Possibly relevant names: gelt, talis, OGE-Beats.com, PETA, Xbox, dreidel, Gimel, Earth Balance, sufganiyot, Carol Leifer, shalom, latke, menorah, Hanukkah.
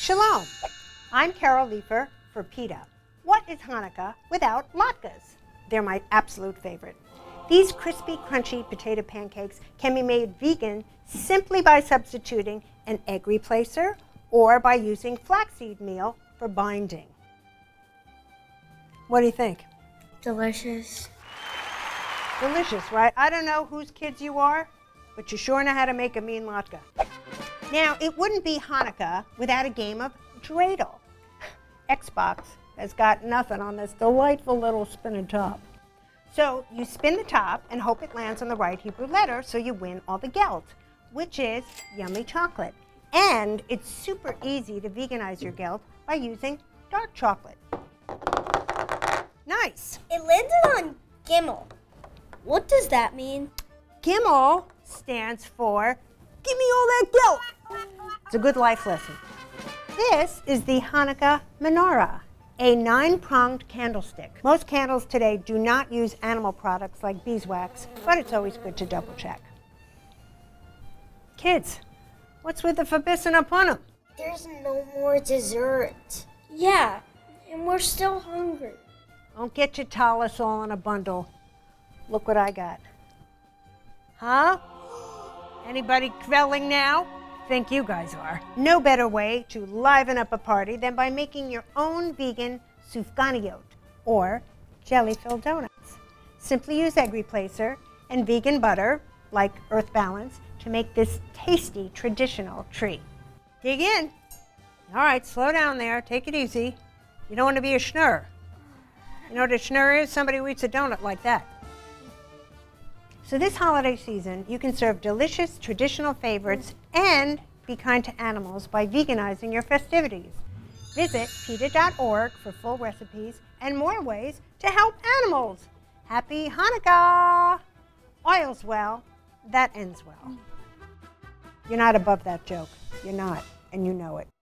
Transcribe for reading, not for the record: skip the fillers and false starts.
Shalom, I'm Carol Leifer for PETA. What is Hanukkah without latkes? They're my absolute favorite. These crispy, crunchy potato pancakes can be made vegan simply by substituting an egg replacer or by using flaxseed meal for binding. What do you think? Delicious. Delicious, right? I don't know whose kids you are, but you sure know how to make a mean latke. Now, it wouldn't be Hanukkah without a game of dreidel. Xbox has got nothing on this delightful little spinning top. So you spin the top and hope it lands on the right Hebrew letter so you win all the gelt, which is yummy chocolate. And it's super easy to veganize your gelt by using dark chocolate. Nice. It landed on Gimel. What does that mean? Gimel stands for, give me all that gelt. It's a good life lesson. This is the Hanukkah menorah, a 9-pronged candlestick. Most candles today do not use animal products like beeswax, but it's always good to double check. Kids, what's with the Fabissin upon them? There's no more dessert. Yeah, and we're still hungry. Don't get your talis all in a bundle. Look what I got. Huh? Anybody quelling now? Think you guys are. No better way to liven up a party than by making your own vegan sufganiyot, or jelly-filled donuts. Simply use egg replacer and vegan butter, like Earth Balance, to make this tasty traditional treat. Dig in. All right, slow down there. Take it easy. You don't want to be a schnurr. You know what a schnurr is? Somebody who eats a donut like that. So this holiday season, you can serve delicious traditional favorites and be kind to animals by veganizing your festivities. Visit PETA.org for full recipes and more ways to help animals. Happy Hanukkah! Oils well, that ends well. You're not above that joke. You're not, and you know it.